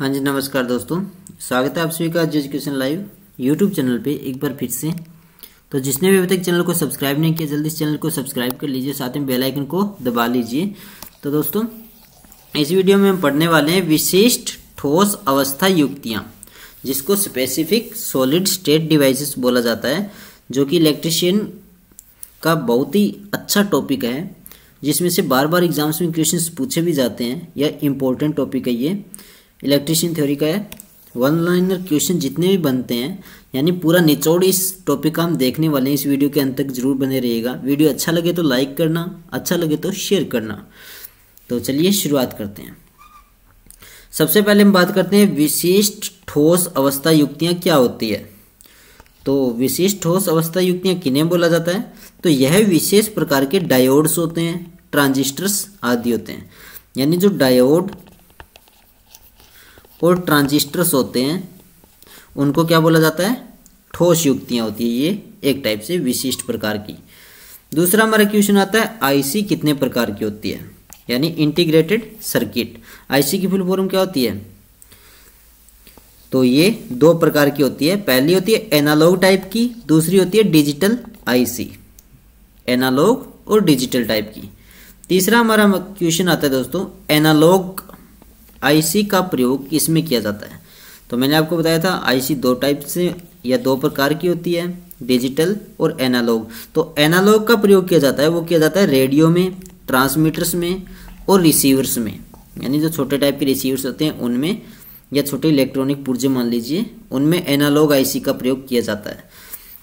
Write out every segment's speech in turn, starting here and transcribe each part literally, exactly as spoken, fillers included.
हाँ जी नमस्कार दोस्तों, स्वागत है आप सभी का as education live YouTube channel पे एक बार फिर से। तो जिसने भी अभी तक चैनल को सब्सक्राइब नहीं किया, जल्दी इस चैनल को सब्सक्राइब कर लीजिए, साथ में बेल आइकन को दबा लीजिए। तो दोस्तों इस वीडियो में हम पढ़ने वाले हैं विशिष्ट ठोस अवस्था युक्तियाँ, जिसको स्पेसिफिक सॉलिड स्टेट डिवाइसेस बोला जाता है, जो कि इलेक्ट्रिशियन का बहुत ही अच्छा टॉपिक है, जिसमें से बार बार एग्जाम्स में क्वेश्चन पूछे भी जाते हैं। यह इम्पोर्टेंट टॉपिक है, ये इलेक्ट्रिशियन थ्योरी का है। वन लाइनर क्वेश्चन जितने भी बनते हैं, यानी पूरा निचोड़ इस टॉपिक का हम देखने वाले हैं। इस वीडियो के अंत तक जरूर बने रहिएगा। वीडियो अच्छा लगे तो लाइक करना, अच्छा लगे तो शेयर करना। तो चलिए शुरुआत करते हैं। सबसे पहले हम बात करते हैं विशिष्ट ठोस अवस्था युक्तियाँ क्या होती है। तो विशिष्ट ठोस अवस्था युक्तियाँ किन्हें बोला जाता है? तो यह विशेष प्रकार के डायोड्स होते हैं, ट्रांजिस्टर्स आदि होते हैं। यानी जो डायोड और ट्रांजिस्टर्स होते हैं उनको क्या बोला जाता है? ठोस युक्तियाँ होती है। ये एक टाइप से विशिष्ट प्रकार की। दूसरा हमारा क्वेश्चन आता है आईसी कितने प्रकार की होती है, यानी इंटीग्रेटेड सर्किट। आईसी की फुल फॉर्म क्या होती है? तो ये दो प्रकार की होती है। पहली होती है एनालॉग टाइप की, दूसरी होती है डिजिटल आईसी। एनालॉग और डिजिटल टाइप की। तीसरा हमारा क्वेश्चन आता है दोस्तों, एनालॉग आईसी का प्रयोग किसमें किया जाता है? तो मैंने आपको बताया था आईसी दो टाइप से या दो प्रकार की होती है, डिजिटल और एनालॉग। तो एनालॉग का प्रयोग किया जाता है, वो किया जाता है रेडियो में, ट्रांसमीटर्स में और रिसीवर्स में। यानी जो छोटे टाइप के रिसीवर्स होते हैं उनमें, या छोटे इलेक्ट्रॉनिक पुर्जे मान लीजिए, उनमें एनालॉग आईसी का प्रयोग किया जाता है।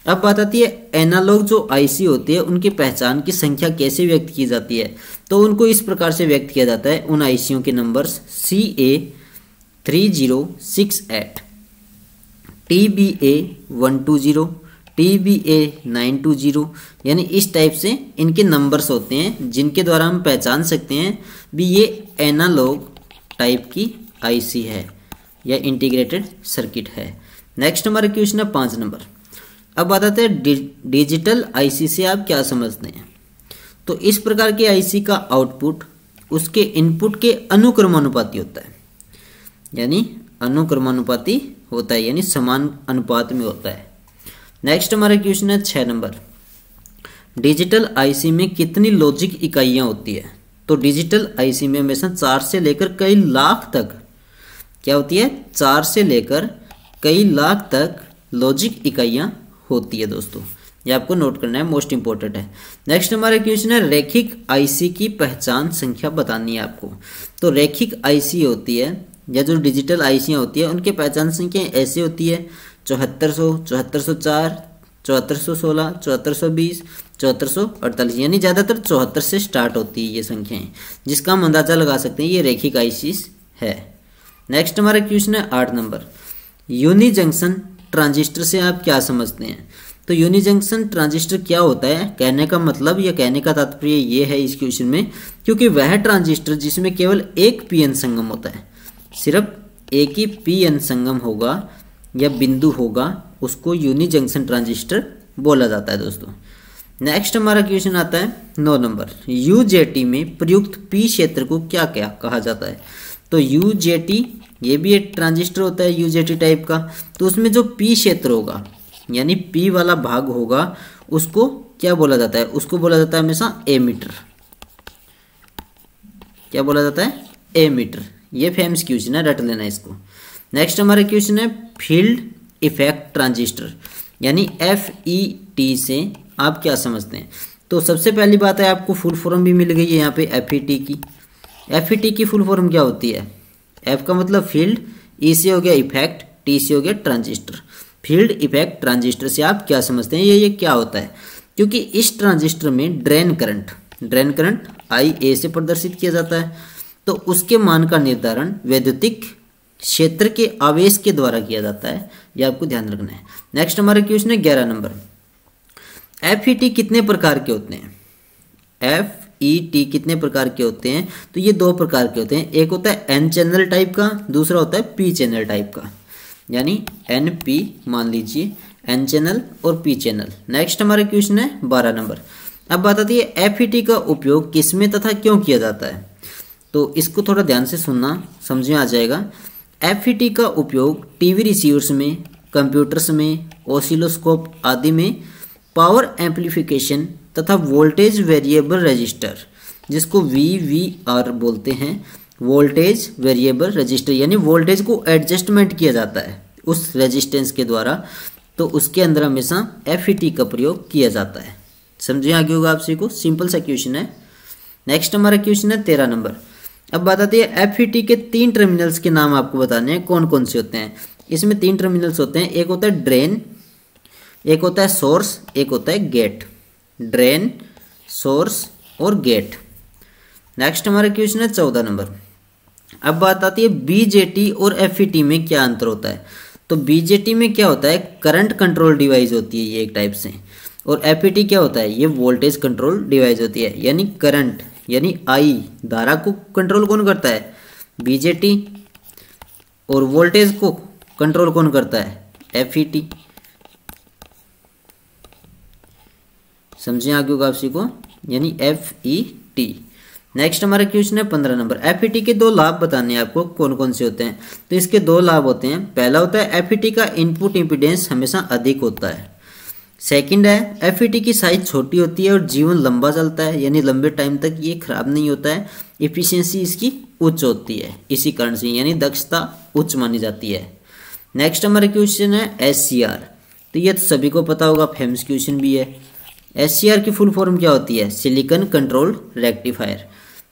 अब बात आती है एनालॉग जो आईसी होती है उनकी पहचान की संख्या कैसे व्यक्त की जाती है। तो उनको इस प्रकार से व्यक्त किया जाता है, उन आईसीओ के numbers C A three zero six eight, T B A one two zero, T B A nine two zero. यानी इस टाइप से इनके नंबर्स होते हैं, जिनके द्वारा हम पहचान सकते हैं भी ये एनालॉग टाइप की आईसी है या इंटीग्रेटेड सर्किट है। नेक्स्ट हमारा क्वेश्चन है पाँच नंबर। अब बताते हैं डि, डिजिटल आईसी से आप क्या समझते हैं। तो इस प्रकार के आईसी का आउटपुट उसके इनपुट के अनुक्रमानुपाती होता है, यानी अनुक्रमानुपाती होता है, यानी समान अनुपात में होता है। नेक्स्ट हमारा क्वेश्चन है छः नंबर, डिजिटल आईसी में कितनी लॉजिक इकाइयाँ होती है? तो डिजिटल आईसी में हमेशा चार से लेकर कई लाख तक क्या होती है? चार से लेकर कई लाख तक लॉजिक इकाइयाँ होती है। दोस्तों ये आपको नोट करना है, मोस्ट इंपोर्टेंट है। नेक्स्ट हमारा क्वेश्चन है रैखिक आईसी की पहचान संख्या बतानी है आपको। तो रैखिक आईसी होती है या जो डिजिटल आईसियाँ होती है उनकी पहचान संख्या ऐसे होती है चौहत्तर सौ, चौहत्तर सौ चार, चौहत्तर सौ सोलह, चौहत्तर सौ बीस, चौहत्तर सौ अड़तालीस। यानी ज़्यादातर चौहत्तर से स्टार्ट होती है ये संख्याएँ, जिसका हम अंदाजा लगा सकते हैं ये रैखिक आईसी है। नेक्स्ट हमारा क्वेश्चन है आठ नंबर, यूनि जंक्शन ट्रांजिस्टर से आप क्या समझते हैं? तो यूनि जंक्शन ट्रांजिस्टर क्या होता है? कहने का मतलब या कहने का तात्पर्य ये है इस क्वेश्चन में, क्योंकि वह ट्रांजिस्टर जिसमें केवल एक पीएन संगम होता है, सिर्फ एक ही पीएन संगम होगा या बिंदु होगा, उसको यूनि जंक्शन ट्रांजिस्टर बोला जाता है। दोस्तों नेक्स्ट हमारा क्वेश्चन आता है नौ नंबर, यूजेटी में प्रयुक्त पी क्षेत्र को क्या क्या कहा जाता है? तो यूजेटी ये भी एक ट्रांजिस्टर होता है यूजेटी टाइप का। तो उसमें जो पी क्षेत्र होगा, यानी पी वाला भाग होगा, उसको क्या बोला जाता है? उसको बोला जाता है हमेशा एमीटर। क्या बोला जाता है? एमीटर। ये फेमस क्वेश्चन है, रट लेना इसको। नेक्स्ट हमारा क्वेश्चन है फील्ड इफेक्ट ट्रांजिस्टर, यानी एफ ई टी से आप क्या समझते हैं? तो सबसे पहली बात है, आपको फुल फॉर्म भी मिल गई है यहाँ पे एफ ई टी की। एफ ई टी की फुल फॉर्म क्या होती है? एफ का मतलब फील्ड, ई से हो गया इफेक्ट, टी से हो गया ट्रांजिस्टर। फील्ड इफेक्ट ट्रांजिस्टर से आप क्या समझते हैं? ये ये क्या होता है? क्योंकि इस ट्रांजिस्टर में drain current drain current I A से प्रदर्शित किया जाता है, तो उसके मान का निर्धारण वैद्युतिक क्षेत्र के आवेश के द्वारा किया जाता है। यह आपको ध्यान रखना है। नेक्स्ट हमारा क्वेश्चन है ग्यारह नंबर, एफ ई टी कितने प्रकार के होते हैं? एफ ई टी कितने प्रकार के होते हैं? तो ये दो प्रकार के होते हैं, एक होता है एन चैनल टाइप का, दूसरा होता है पी चैनल टाइप का। यानी एन पी मान लीजिए, एन चैनल और पी चैनल। नेक्स्ट हमारा क्वेश्चन है बारह नंबर। अब बात आती है एफ ई टी का उपयोग किसमें तथा क्यों किया जाता है। तो इसको थोड़ा ध्यान से सुनना, समझ में आ जाएगा। एफ ई टी का उपयोग टीवी रिसीवर्स में, कंप्यूटर्स में, ऑसिलोस्कोप आदि में पावर एम्प्लीफिकेशन तथा वोल्टेज वेरिएबल रजिस्टर, जिसको वी वी आर बोलते हैं, वोल्टेज वेरिएबल रजिस्टर, यानी वोल्टेज को एडजस्टमेंट किया जाता है उस रेजिस्टेंस के द्वारा, तो उसके अंदर हमेशा एफ ई टी का प्रयोग किया जाता है। समझे आगे होगा आपसे को, सिंपल सा क्वेश्चन है। नेक्स्ट हमारा क्वेश्चन है तेरह नंबर। अब बात आती है एफ ई टी के तीन टर्मिनल्स के नाम आपको बताने हैं, कौन कौन से होते हैं। इसमें तीन टर्मिनल्स होते हैं, एक होता है ड्रेन, एक होता है सोर्स, एक होता है गेट। ड्रेन, सोर्स और गेट। नेक्स्ट हमारा क्वेश्चन है चौदह नंबर। अब बात आती है बी जे टी और एफ ई टी में क्या अंतर होता है। तो बी जे टी में क्या होता है, करंट कंट्रोल डिवाइस होती है ये एक टाइप से, और एफ ई टी क्या होता है, ये वोल्टेज कंट्रोल डिवाइस होती है, यानी करंट यानी आई धारा को कंट्रोल कौन करता है, बी जे टी, और वोल्टेज को कंट्रोल कौन करता है, एफ ई टी। समझे आगे होगा आपसी को, यानी एफ ई टी। नेक्स्ट हमारा क्वेश्चन है पंद्रह नंबर। एफ ई टी के दो लाभ बताने हैं आपको, कौन कौन से होते हैं। तो इसके दो लाभ होते हैं, पहला होता है एफ ई टी का इनपुट इम्पीडेंस हमेशा अधिक होता है, सेकंड है एफ ई टी की साइज छोटी होती है और जीवन लंबा चलता है, यानी लंबे टाइम तक ये खराब नहीं होता है, एफिशिएंसी इसकी उच्च होती है, इसी कारण से यानी दक्षता उच्च मानी जाती है। नेक्स्ट हमारा क्वेश्चन है एस सी आर। तो ये तो सभी को पता होगा, फेमस क्वेश्चन भी है। एस सी आर की फुल फॉर्म क्या होती है, सिलिकॉन कंट्रोल रेक्टिफायर।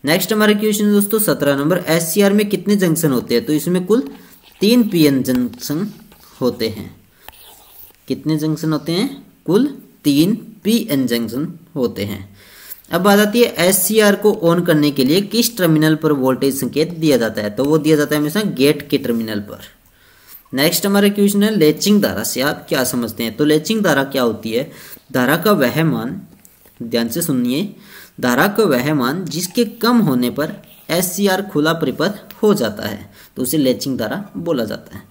नेक्स्ट हमारा क्वेश्चन है दोस्तों सत्रह नंबर, एस सी आर में कितने जंक्शन होते हैं। तो इसमें कुल तीन पी एन जंक्शन होते हैं। कितने जंक्शन होते हैं, कुल तीन पी एन जंक्शन होते हैं। अब बात आती है एस सी आर को ऑन करने के लिए किस टर्मिनल पर वोल्टेज संकेत दिया जाता है। तो वो दिया जाता है हमेशा गेट के टर्मिनल पर। नेक्स्ट हमारा क्वेश्चन है लेचिंग धारा से आप क्या समझते हैं। तो लेचिंग धारा क्या होती है, धारा का वह मान, ध्यान से सुनिए, धारा का वह मान जिसके कम होने पर एस सी आर खुला परिपथ हो जाता है, तो उसे लेचिंग धारा बोला जाता है।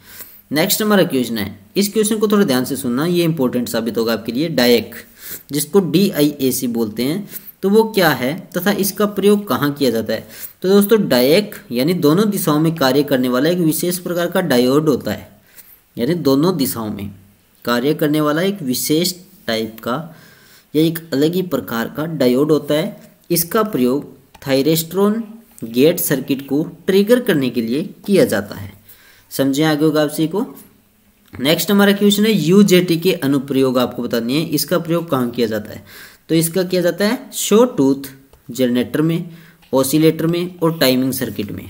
नेक्स्ट हमारा क्वेश्चन है, इस क्वेश्चन को थोड़ा ध्यान से सुनना, ये इंपॉर्टेंट साबित होगा आपके लिए। डायेक, जिसको डी आई ए सी बोलते हैं, तो वो क्या है तथा इसका प्रयोग कहाँ किया जाता है। तो दोस्तों डायेक यानी दोनों दिशाओं में कार्य करने वाला एक विशेष प्रकार का डायोड होता है, यानी दोनों दिशाओं में कार्य करने वाला एक विशेष टाइप का, यह एक अलग ही प्रकार का डायोड होता है। इसका प्रयोग थायरिस्टोन गेट सर्किट को ट्रिगर करने के लिए किया जाता है। समझे आगे होगा आपसे को। नेक्स्ट हमारा क्वेश्चन है यू जे टी के अनुप्रयोग आपको बतानी है, इसका प्रयोग कहाँ किया जाता है। तो इसका किया जाता है शो टूथ जनरेटर में, ऑसिलेटर में और टाइमिंग सर्किट में।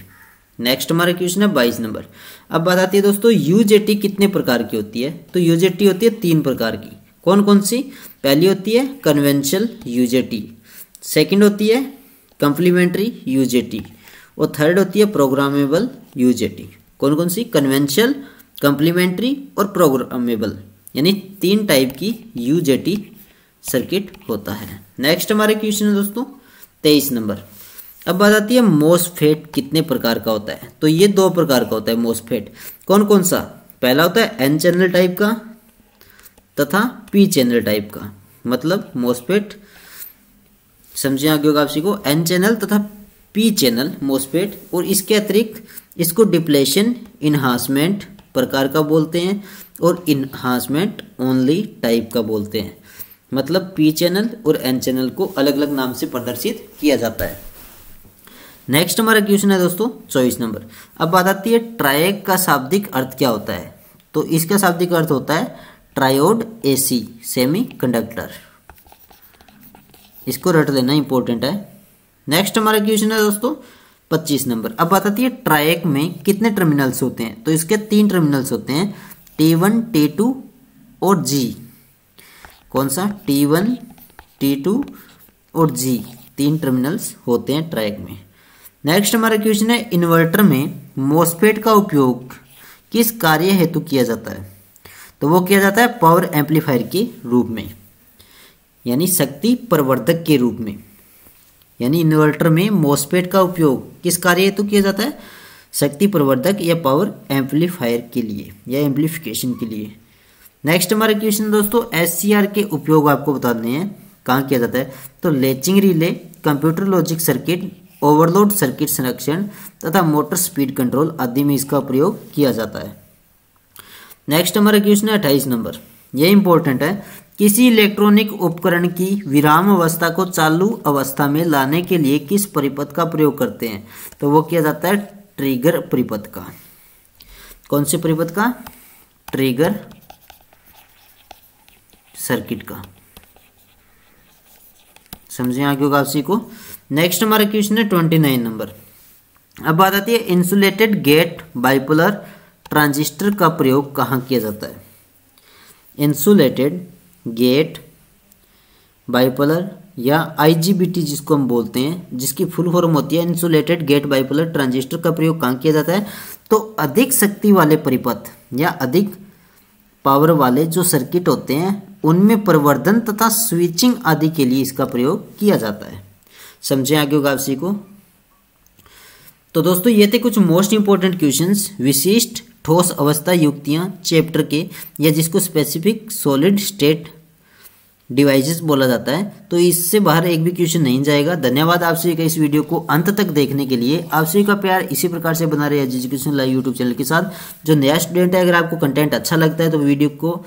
नेक्स्ट हमारा क्वेश्चन है बाईस नंबर। अब बात आती है दोस्तों यू जे टी कितने प्रकार की होती है। तो यू जे टी होती है तीन प्रकार की, कौन कौन सी। पहली होती है conventional U J T, second होती है कम्प्लीमेंट्री यू जे टी और थर्ड होती है प्रोग्रामेबल यू जे टी। कौन कौन सी, कन्वेंशनल, कम्प्लीमेंट्री और प्रोग्रामेबल, यानी तीन टाइप की यू जे टी सर्किट होता है। नेक्स्ट हमारे क्वेश्चन है दोस्तों तेईस नंबर। अब बात आती है मोसफेट कितने प्रकार का होता है। तो ये दो प्रकार का होता है मोसफेट, कौन कौन सा। पहला होता है एन चैनल टाइप का तथा पी चैनल टाइप का, मतलब मोसफेट। समझे आगे होगा आपसी को, एन चैनल तथा पी चैनल मोसफेट, और इसके अतिरिक्त इसको डिप्लेशन इन्हांसमेंट प्रकार का बोलते हैं और इन्हांसमेंट ओनली टाइप का बोलते हैं, मतलब पी चैनल और एन चैनल को अलग अलग नाम से प्रदर्शित किया जाता है। नेक्स्ट हमारा क्वेश्चन है दोस्तों चौबीस नंबर। अब बात आती है ट्रायड का शाब्दिक अर्थ क्या होता है। तो इसका शाब्दिक अर्थ होता है ट्रायोड एसी सेमीकंडक्टर, इसको रट लेना, इंपॉर्टेंट है। नेक्स्ट हमारा क्वेश्चन है दोस्तों पच्चीस नंबर। अब बात आती है ट्रायक में कितने टर्मिनल्स होते हैं। तो इसके तीन टर्मिनल्स होते हैं, टी वन, टी टू और जी। कौन सा, टी वन, टी टू और जी, तीन टर्मिनल्स होते हैं ट्रायक में। नेक्स्ट हमारा क्वेश्चन है इन्वर्टर में मोसफेट का उपयोग किस कार्य हेतु किया जाता है। तो वो किया जाता है पावर एम्पलीफायर के रूप में, यानी शक्ति प्रवर्धक के रूप में, यानी इन्वर्टर में मोसफेट का उपयोग किस कार्य हेतु किया जाता है, शक्ति प्रवर्धक या पावर एम्पलीफायर के लिए या एम्पलीफिकेशन के लिए। नेक्स्ट हमारा क्वेश्चन दोस्तों एस सी आर के उपयोग आपको बताने हैं, कहाँ किया जाता है। तो latching relay, computer logic circuit overload, circuit संरक्षण तथा मोटर स्पीड कंट्रोल आदि में इसका प्रयोग किया जाता है। नेक्स्ट हमारा क्वेश्चन है अट्ठाईस नंबर, यह इंपॉर्टेंट है। किसी इलेक्ट्रॉनिक उपकरण की विराम अवस्था को चालू अवस्था में लाने के लिए किस परिपथ का प्रयोग करते हैं? तो वो किया जाता है ट्रिगर परिपथ का। कौन से परिपथ का? ट्रिगर सर्किट का। समझे आगे वापसी को। नेक्स्ट हमारा क्वेश्चन है ट्वेंटी नाइन नंबर। अब बात आती है इंसुलेटेड गेट बाइपोलर ट्रांजिस्टर का प्रयोग कहाँ किया जाता है? इंसुलेटेड गेट बाइपोलर या आईजीबीटी जिसको हम बोलते हैं, जिसकी फुल फॉर्म होती है इंसुलेटेड गेट बाइपोलर ट्रांजिस्टर का प्रयोग कहाँ किया जाता है? तो अधिक शक्ति वाले परिपथ या अधिक पावर वाले जो सर्किट होते हैं उनमें परिवर्धन तथा स्विचिंग आदि के लिए इसका प्रयोग किया जाता है। समझें आगे वापसी को। तो दोस्तों ये थे कुछ मोस्ट इंपॉर्टेंट क्वेश्चंस विशिष्ट ठोस अवस्था युक्तियाँ चैप्टर के, या जिसको स्पेसिफिक सॉलिड स्टेट डिवाइसेस बोला जाता है। तो इससे बाहर एक भी क्वेश्चन नहीं जाएगा। धन्यवाद आप सभी का इस वीडियो को अंत तक देखने के लिए। आप सभी का प्यार इसी प्रकार से बना रहे है एजुकेशन लाइव यूट्यूब चैनल के साथ। जो नया स्टूडेंट है, अगर आपको कंटेंट अच्छा लगता है तो वीडियो को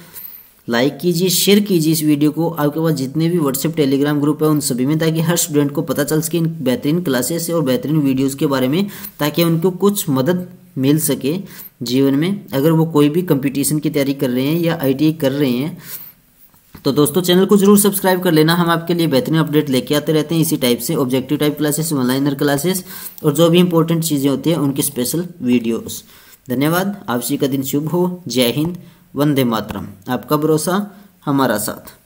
लाइक कीजिए, शेयर कीजिए इस वीडियो को आपके पास जितने भी व्हाट्सएप टेलीग्राम ग्रुप है उन सभी में, ताकि हर स्टूडेंट को पता चल सके इन बेहतरीन क्लासेस और बेहतरीन वीडियोज़ के बारे में, ताकि उनको कुछ मदद मिल सके जीवन में। अगर वो कोई भी कंपटीशन की तैयारी कर रहे हैं या आईटीआई कर रहे हैं तो दोस्तों चैनल को जरूर सब्सक्राइब कर लेना। हम आपके लिए बेहतरीन अपडेट लेके आते रहते हैं इसी टाइप से, objective type classes, one liner classes और जो भी इंपॉर्टेंट चीज़ें होती हैं उनके स्पेशल वीडियोस। धन्यवाद। आप सभी का दिन शुभ हो। जय हिंद, वंदे मातरम। आपका भरोसा हमारा साथ।